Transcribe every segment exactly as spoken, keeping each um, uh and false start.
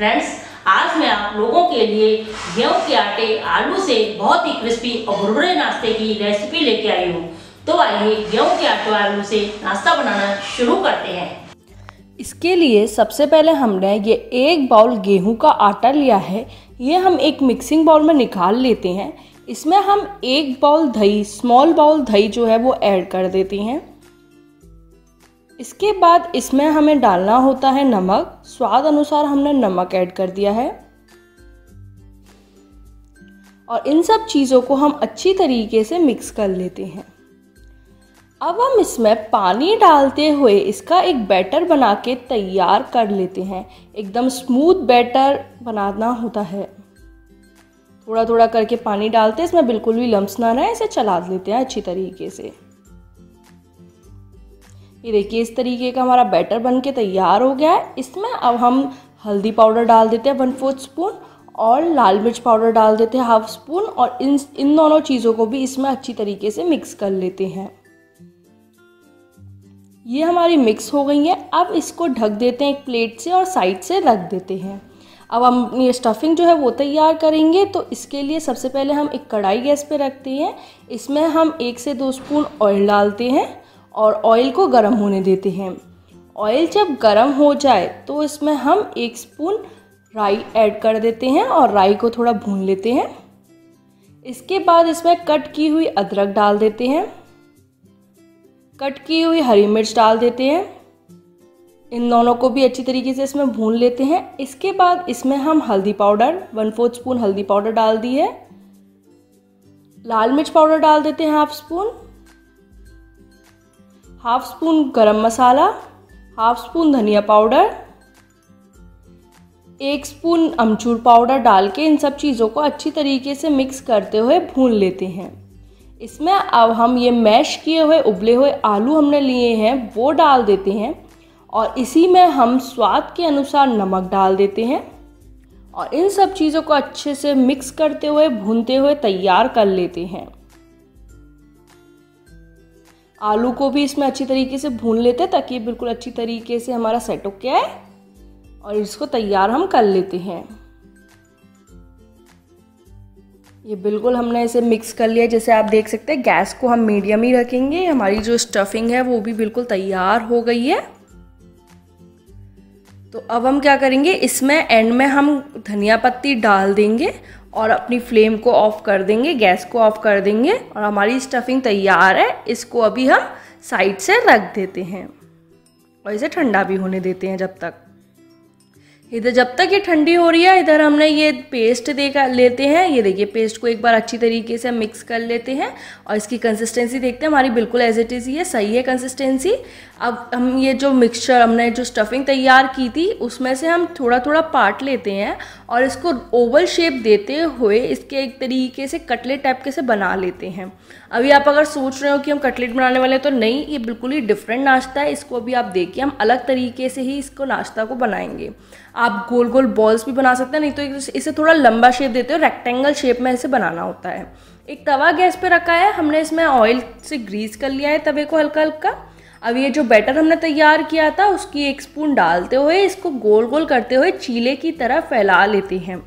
Friends, आज मैं आप लोगों के लिए गेहूं के आटे आलू से बहुत ही क्रिस्पी और भुरभुरे नाश्ते की रेसिपी लेके आई हूँ। तो आइए गेहूं के आटे आलू से नाश्ता बनाना शुरू करते हैं। इसके लिए सबसे पहले हमने ये एक बाउल गेहूं का आटा लिया है। ये हम एक मिक्सिंग बाउल में निकाल लेते हैं। इसमें हम एक बाउल दही, स्मॉल बाउल दही जो है वो ऐड कर देते हैं। इसके बाद इसमें हमें डालना होता है नमक। स्वाद अनुसार हमने नमक ऐड कर दिया है और इन सब चीज़ों को हम अच्छी तरीके से मिक्स कर लेते हैं। अब हम इसमें पानी डालते हुए इसका एक बैटर बना के तैयार कर लेते हैं। एकदम स्मूथ बैटर बनाना होता है। थोड़ा थोड़ा करके पानी डालते हैं, इसमें बिल्कुल भी लम्स ना रहे। इसे चला लेते हैं अच्छी तरीके से। ये देखिए, इस तरीके का हमारा बैटर बन के तैयार हो गया है। इसमें अब हम हल्दी पाउडर डाल देते हैं वन फोर्थ स्पून और लाल मिर्च पाउडर डाल देते हैं हाफ स्पून और इन इन दोनों चीज़ों को भी इसमें अच्छी तरीके से मिक्स कर लेते हैं। ये हमारी मिक्स हो गई है। अब इसको ढक देते हैं एक प्लेट से और साइड से रख देते हैं। अब हम अपनी स्टफिंग जो है वो तैयार करेंगे। तो इसके लिए सबसे पहले हम एक कढ़ाई गैस पे रखते हैं। इसमें हम एक से दो स्पून ऑयल डालते हैं और ऑयल को गर्म होने देते हैं। ऑयल जब गर्म हो जाए तो इसमें हम एक स्पून राई ऐड कर देते हैं और राई को थोड़ा भून लेते हैं। इसके बाद इसमें कट की हुई अदरक डाल देते हैं, कट की हुई हरी मिर्च डाल देते हैं। इन दोनों को भी अच्छी तरीके से इसमें भून लेते हैं। इसके बाद इसमें हम हल्दी पाउडर वन फोर्थ स्पून हल्दी पाउडर डाल दी है, लाल मिर्च पाउडर डाल देते हैं half spoon, half spoon garam masala, half spoon धनिया पाउडर, एक स्पून अमचूर पाउडर डाल के इन सब चीज़ों को अच्छी तरीके से मिक्स करते हुए भून लेते हैं। इसमें अब हम ये मैश किए हुए उबले हुए आलू हमने लिए हैं वो डाल देते हैं और इसी में हम स्वाद के अनुसार नमक डाल देते हैं और इन सब चीज़ों को अच्छे से मिक्स करते हुए भूनते हुए तैयार कर लेते हैं। आलू को भी इसमें अच्छी तरीके से भून लेते हैं ताकि बिल्कुल अच्छी तरीके से हमारा सेट हो गया है और इसको तैयार हम कर लेते हैं। ये बिल्कुल हमने इसे मिक्स कर लिया। जैसे आप देख सकते हैं गैस को हम मीडियम ही रखेंगे। हमारी जो स्टफिंग है वो भी बिल्कुल तैयार हो गई है। तो अब हम क्या करेंगे, इसमें एंड में हम धनिया पत्ती डाल देंगे और अपनी फ्लेम को ऑफ़ कर देंगे, गैस को ऑफ कर देंगे और हमारी स्टफिंग तैयार है। इसको अभी हम साइड से रख देते हैं और इसे ठंडा भी होने देते हैं। जब तक इधर जब तक ये ठंडी हो रही है, इधर हमने ये पेस्ट देखा लेते हैं। ये देखिए, पेस्ट को एक बार अच्छी तरीके से मिक्स कर लेते हैं और इसकी कंसिस्टेंसी देखते हैं। हमारी बिल्कुल एज इट इज़ ये सही है कंसिस्टेंसी। अब हम ये जो मिक्सचर हमने जो स्टफिंग तैयार की थी उसमें से हम थोड़ा थोड़ा पार्ट लेते हैं और इसको ओवल शेप देते हुए इसके एक तरीके से कटलेट टाइप के से बना लेते हैं। अभी आप अगर सोच रहे हो कि हम कटलेट बनाने वाले हैं, तो नहीं, ये बिल्कुल ही डिफरेंट नाश्ता है। इसको अभी आप देखिए, हम अलग तरीके से ही इसको नाश्ता को बनाएंगे। आप गोल गोल बॉल्स भी बना सकते हैं, नहीं तो इसे थोड़ा लंबा शेप देते हो, रेक्टेंगल शेप में इसे बनाना होता है। एक तवा गैस पे रखा है, हमने इसमें ऑयल से ग्रीस कर लिया है तवे को हल्का हल्का। अब ये जो बैटर हमने तैयार किया था उसकी एक स्पून डालते हुए इसको गोल गोल करते हुए चीले की तरह फैला लेते हैं।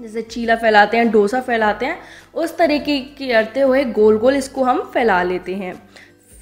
जैसे चीला फैलाते हैं, डोसा फैलाते हैं, उस तरीके करते हुए गोल गोल इसको हम फैला लेते हैं।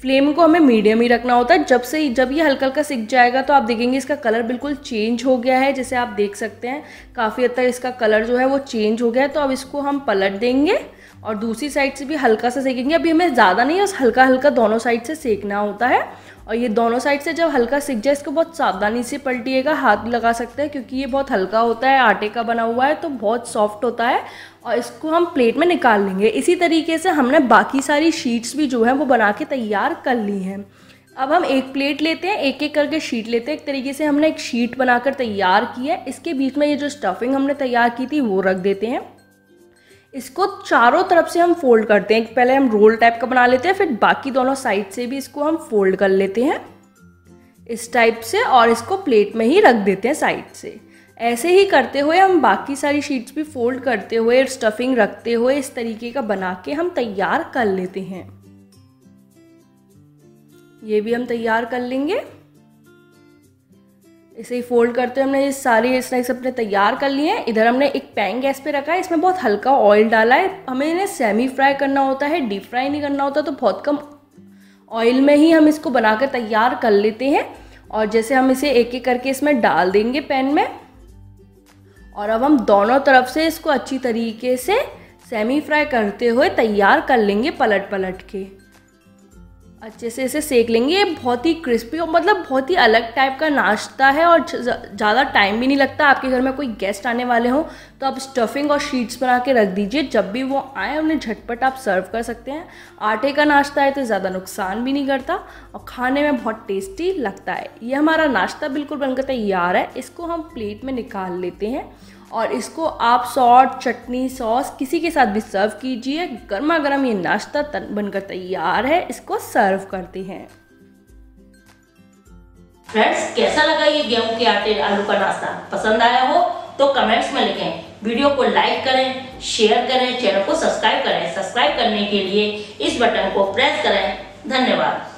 फ्लेम को हमें मीडियम ही रखना होता है। जब से जब ये हल्का हल्का सिक जाएगा तो आप देखेंगे इसका कलर बिल्कुल चेंज हो गया है। जैसे आप देख सकते हैं काफ़ी हद तक इसका कलर जो है वो चेंज हो गया है। तो अब इसको हम पलट देंगे और दूसरी साइड से भी हल्का सा सेकेंगे। अभी हमें ज़्यादा नहीं है, बस हल्का हल्का दोनों साइड से सेकना होता है। और ये दोनों साइड से जब हल्का सिक जाए इसको बहुत सावधानी से पलटिएगा, हाथ लगा सकते हैं क्योंकि ये बहुत हल्का होता है, आटे का बना हुआ है तो बहुत सॉफ्ट होता है। और इसको हम प्लेट में निकाल लेंगे। इसी तरीके से हमने बाकी सारी शीट्स भी जो है वो बना के तैयार कर ली हैं। अब हम एक प्लेट लेते हैं, एक एक करके शीट लेते हैं। एक तरीके से हमने एक शीट बनाकर तैयार की है। इसके बीच में ये जो स्टफिंग हमने तैयार की थी वो रख देते हैं। इसको चारों तरफ से हम फोल्ड करते हैं। पहले हम रोल टाइप का बना लेते हैं, फिर बाकी दोनों साइड से भी इसको हम फोल्ड कर लेते हैं इस टाइप से और इसको प्लेट में ही रख देते हैं साइड से। ऐसे ही करते हुए हम बाकी सारी शीट्स भी फोल्ड करते हुए स्टफिंग रखते हुए इस तरीके का बना के हम तैयार कर लेते हैं। ये भी हम तैयार कर लेंगे। इसे ही फोल्ड करते हुए हमने ये सारे स्नैक्स अपने तैयार कर लिए हैं। इधर हमने एक पैन गैस पे रखा है, इसमें बहुत हल्का ऑयल डाला है। हमें इन्हें सेमी फ्राई करना होता है, डीप फ्राई नहीं करना होता, तो बहुत कम ऑयल में ही हम इसको बनाकर तैयार कर लेते हैं। और जैसे हम इसे एक एक करके इसमें डाल देंगे पैन में, और अब हम दोनों तरफ से इसको अच्छी तरीके से सेमी फ्राई करते हुए तैयार कर लेंगे, पलट पलट के अच्छे से इसे सेक लेंगे। ये बहुत ही क्रिस्पी और मतलब बहुत ही अलग टाइप का नाश्ता है और ज़्यादा टाइम भी नहीं लगता। आपके घर में कोई गेस्ट आने वाले हो तो आप स्टफिंग और शीट्स बना के रख दीजिए, जब भी वो आए उन्हें झटपट आप सर्व कर सकते हैं। आटे का नाश्ता है तो ज़्यादा नुकसान भी नहीं करता और खाने में बहुत टेस्टी लगता है। ये हमारा नाश्ता बिल्कुल बनकर तैयार है। इसको हम प्लेट में निकाल लेते हैं और इसको आप सॉस, चटनी, सॉस किसी के साथ भी सर्व कीजिए। गर्मा गर्म ये नाश्ता बनकर तैयार है, इसको सर्व करते हैं। फ्रेंड्स, कैसा लगा ये गेहूं के आटे आलू का नाश्ता? पसंद आया हो तो कमेंट्स में लिखें। वीडियो को लाइक करें, शेयर करें, चैनल को सब्सक्राइब करें। सब्सक्राइब करने के लिए इस बटन को प्रेस करें। धन्यवाद।